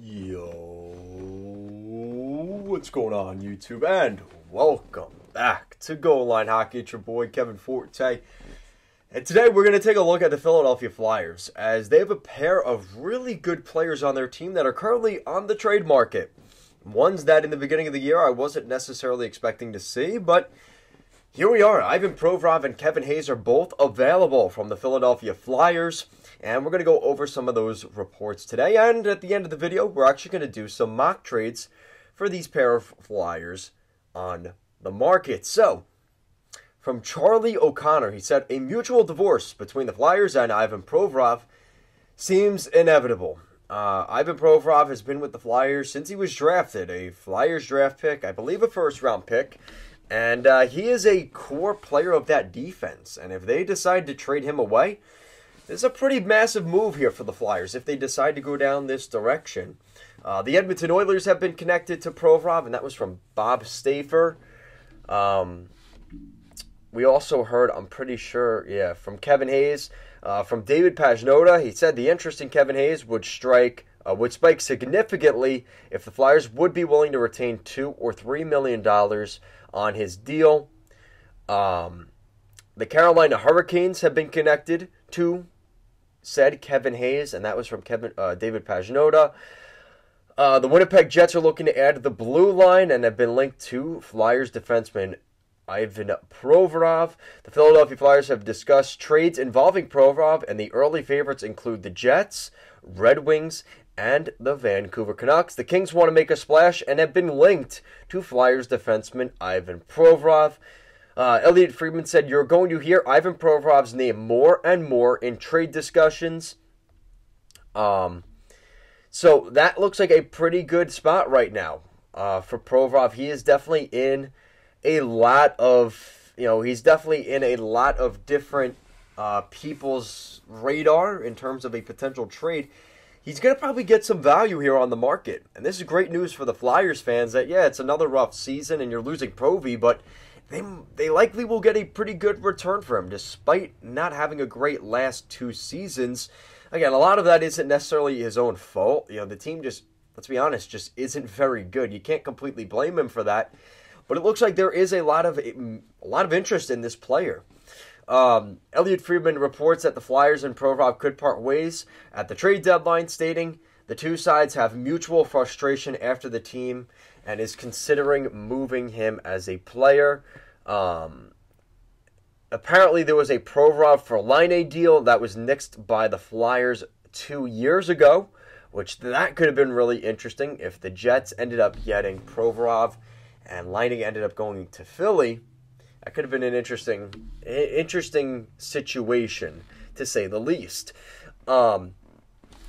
Yo, what's going on YouTube, and welcome back to Goal Line Hockey. It's your boy Kevin Forte, and today we're going to take a look at the Philadelphia Flyers, as they have a pair of really good players on their team that are currently on the trade market. Ones that in the beginning of the year I wasn't necessarily expecting to see, but here we are. Ivan Provorov and Kevin Hayes are both available from the Philadelphia Flyers, and we're going to go over some of those reports today. And at the end of the video, we're actually going to do some mock trades for these pair of Flyers on the market. So, from Charlie O'Connor, he said, "A mutual divorce between the Flyers and Ivan Provorov seems inevitable. Ivan Provorov has been with the Flyers since he was drafted, a Flyers draft pick, I believe a first-round pick. And he is a core player of that defense. And if they decide to trade him away, there's a pretty massive move here for the Flyers if they decide to go down this direction. The Edmonton Oilers have been connected to Provorov, and that was from Bob Stauffer. We also heard, I'm pretty sure, yeah, from Kevin Hayes. From David Pagnotta, he said the interest in Kevin Hayes would spike significantly if the Flyers would be willing to retain $2 or $3 million on his deal. The Carolina Hurricanes have been connected to said Kevin Hayes, and that was from David Pagnotta. The Winnipeg Jets are looking to add the blue line and have been linked to Flyers defenseman Ivan Provorov. The Philadelphia Flyers have discussed trades involving Provorov, and the early favorites include the Jets, Red Wings, and the Vancouver Canucks. The Kings want to make a splash and have been linked to Flyers defenseman Ivan Provorov. Elliott Friedman said, "You're going to hear Ivan Provorov's name more and more in trade discussions." So that looks like a pretty good spot right now for Provorov. He is definitely in a lot of, he's definitely in a lot of different people's radar in terms of a potential trade. He's going to probably get some value here on the market. And this is great news for the Flyers fans that, yeah, it's another rough season and you're losing Provy, but they likely will get a pretty good return for him despite not having a great last two seasons. Again, a lot of that isn't necessarily his own fault. The team just, let's be honest, just isn't very good. You can't completely blame him for that. But it looks like there is a lot of interest in this player. Elliott Friedman reports that the Flyers and Provorov could part ways at the trade deadline, stating the two sides have mutual frustration after the team and is considering moving him as a player. Apparently, there was a Provorov for Line A deal that was nixed by the Flyers 2 years ago, which that could have been really interesting if the Jets ended up getting Provorov and Lining ended up going to Philly. That could have been an interesting situation, to say the least.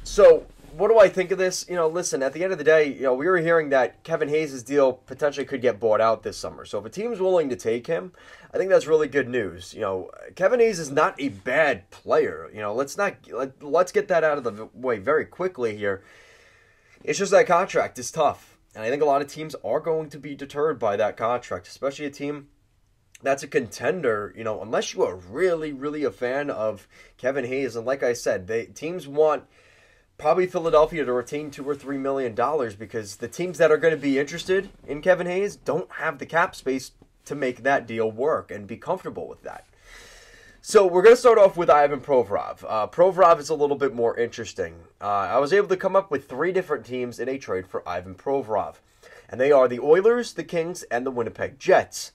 So, what do I think of this? Listen, at the end of the day, we were hearing that Kevin Hayes' deal potentially could get bought out this summer. So, if a team's willing to take him, I think that's really good news. Kevin Hayes is not a bad player. Let's get that out of the way very quickly here. It's just that contract is tough. And I think a lot of teams are going to be deterred by that contract, especially a team that's a contender, unless you are really, really a fan of Kevin Hayes. And like I said, teams want probably Philadelphia to retain $2 or $3 million because the teams that are going to be interested in Kevin Hayes don't have the cap space to make that deal work and be comfortable with that. So we're going to start off with Ivan Provorov. Provorov is a little bit more interesting. I was able to come up with 3 different teams in a trade for Ivan Provorov, and they are the Oilers, the Kings, and the Winnipeg Jets.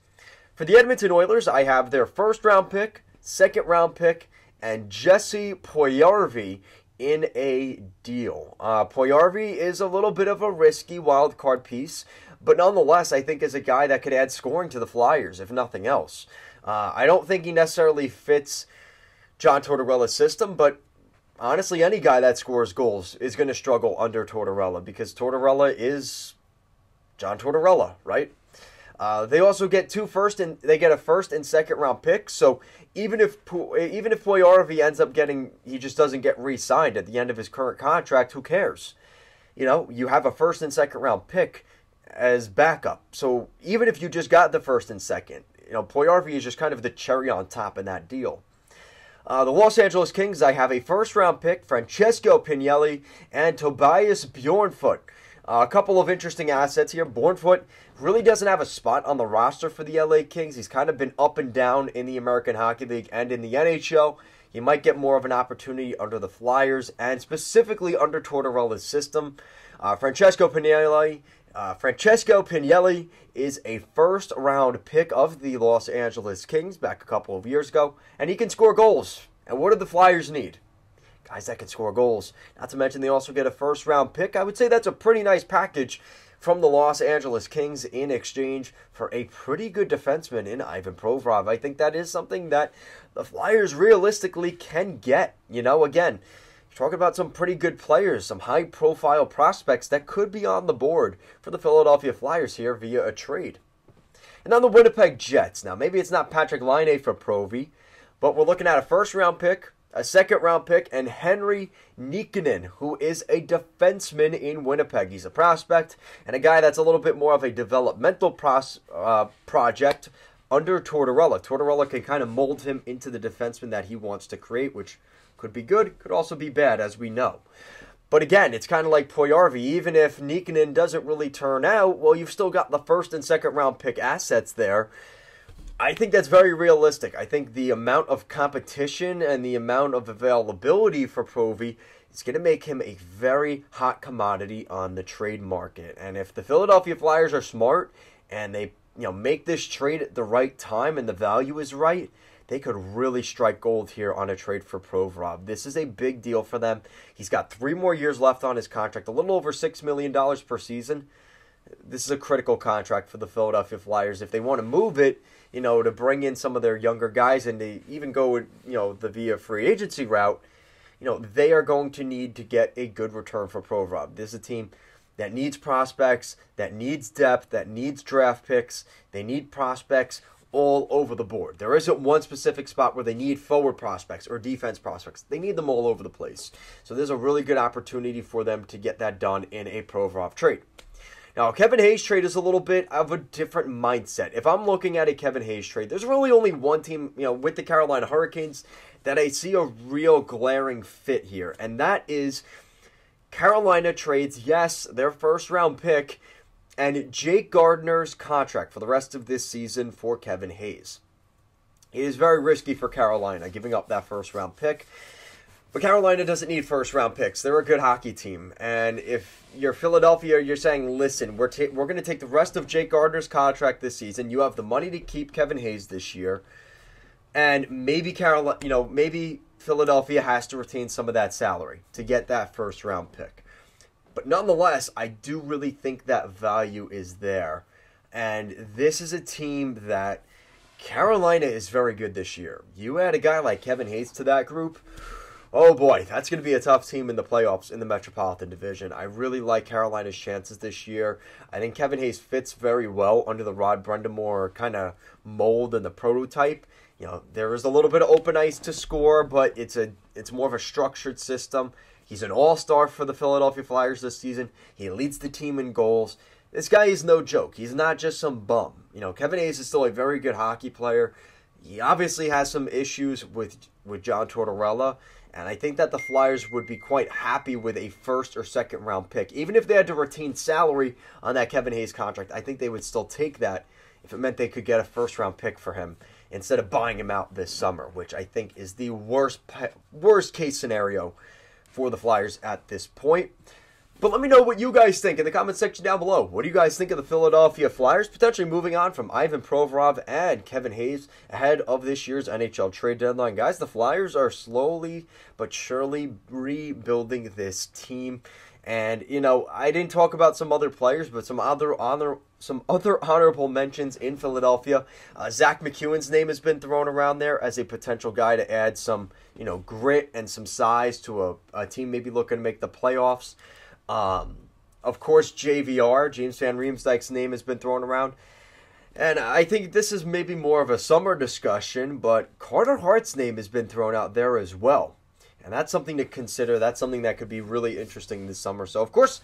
For the Edmonton Oilers, I have their first-round pick, second-round pick, and Jesse Puljujarvi in a deal. Puljujarvi is a little bit of a risky wild card piece, but nonetheless, I think is a guy that could add scoring to the Flyers, if nothing else. I don't think he necessarily fits John Tortorella's system, but honestly, any guy that scores goals is going to struggle under Tortorella because Tortorella is John Tortorella, right? They also get a first and second round pick. So even if Puljujarvi ends up getting, he just doesn't get re-signed at the end of his current contract. Who cares? You have a first and second round pick as backup. So even if you just got the first and second. Puljujarvi is just kind of the cherry on top in that deal. The Los Angeles Kings, I have a first-round pick, Francesco Pinelli, and Tobias Björnfot. A couple of interesting assets here. Björnfot really doesn't have a spot on the roster for the LA Kings. He's kind of been up and down in the American Hockey League and in the NHL. He might get more of an opportunity under the Flyers and specifically under Tortorella's system. Francesco Pinelli is a first-round pick of the Los Angeles Kings back a couple of years ago, and he can score goals. And what do the Flyers need? Guys that can score goals. Not to mention they also get a first-round pick. I would say that's a pretty nice package from the Los Angeles Kings in exchange for a pretty good defenseman in Ivan Provorov. I think that is something that the Flyers realistically can get. You know, again, talking about some pretty good players, some high-profile prospects that could be on the board for the Philadelphia Flyers here via a trade. And on the Winnipeg Jets, now maybe it's not Patrick Laine for Provi, but we're looking at a first-round pick, a second-round pick, and Henri Nikkanen, who is a defenseman in Winnipeg. He's a prospect and a guy that's a little bit more of a developmental project under Tortorella. Tortorella can kind of mold him into the defenseman that he wants to create, which could be good, could also be bad, as we know. But again, it's kind of like Puljujarvi. Even if Nikkanen doesn't really turn out, well, you've still got the first and second round pick assets there. I think that's very realistic. I think the amount of competition and the amount of availability for Provi is going to make him a very hot commodity on the trade market. And if the Philadelphia Flyers are smart and they make this trade at the right time and the value is right, they could really strike gold here on a trade for Provorov. This is a big deal for them. He's got 3 more years left on his contract, a little over $6 million per season. This is a critical contract for the Philadelphia Flyers. If they want to move it, to bring in some of their younger guys and to even go, the via free agency route, they are going to need to get a good return for Provorov. This is a team that needs prospects, that needs depth, that needs draft picks. They need prospects all over the board. There isn't one specific spot where they need forward prospects or defense prospects. They need them all over the place. So there's a really good opportunity for them to get that done in a Provorov trade. Now, Kevin Hayes trade is a little bit of a different mindset. If I'm looking at a Kevin Hayes trade, there's really only one team, with the Carolina Hurricanes that I see a real glaring fit here, and that is Carolina trades, yes, their first-round pick, and Jake Gardner's contract for the rest of this season for Kevin Hayes. It is very risky for Carolina, giving up that first-round pick. But Carolina doesn't need first-round picks. They're a good hockey team. And if you're Philadelphia, you're saying, listen, we're going to take the rest of Jake Gardner's contract this season. You have the money to keep Kevin Hayes this year. And maybe Carolina, maybe Philadelphia has to retain some of that salary to get that first-round pick. But nonetheless, I do really think that value is there. And this is a team that Carolina is very good this year. You add a guy like Kevin Hayes to that group, oh boy, that's going to be a tough team in the playoffs in the Metropolitan Division. I really like Carolina's chances this year. I think Kevin Hayes fits very well under the Rod Brind'Amour kind of mold and the prototype. There is a little bit of open ice to score, but it's more of a structured system. He's an all-star for the Philadelphia Flyers this season. He leads the team in goals. This guy is no joke. He's not just some bum. Kevin Hayes is still a very good hockey player. He obviously has some issues with John Tortorella, and I think that the Flyers would be quite happy with a first or second-round pick. Even if they had to retain salary on that Kevin Hayes contract, I think they would still take that if it meant they could get a first-round pick for him instead of buying him out this summer, which I think is the worst-case scenario for the Flyers at this point. But let me know what you guys think in the comment section down below. What do you guys think of the Philadelphia Flyers potentially moving on from Ivan Provorov and Kevin Hayes ahead of this year's NHL trade deadline? Guys, the Flyers are slowly but surely rebuilding this team. And, I didn't talk about some other players, but some other honorable mentions in Philadelphia. Zach McEwen's name has been thrown around there as a potential guy to add some, grit and some size to a team maybe looking to make the playoffs. Of course, JVR, James Van Riemsdyk's name has been thrown around. And I think this is maybe more of a summer discussion, but Carter Hart's name has been thrown out there as well. And that's something to consider. That's something that could be really interesting this summer. So, of course,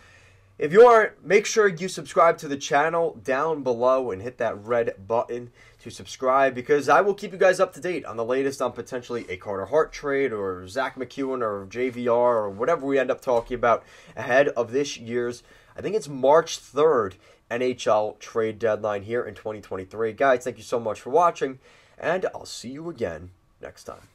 If you aren't, make sure you subscribe to the channel down below and hit that red button to subscribe, because I will keep you guys up to date on the latest on potentially a Carter Hart trade or Zach McEwen or JVR or whatever we end up talking about ahead of this year's, I think it's March 3rd, NHL trade deadline here in 2023. Guys, thank you so much for watching, and I'll see you again next time.